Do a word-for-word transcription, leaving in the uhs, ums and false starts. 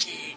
Key.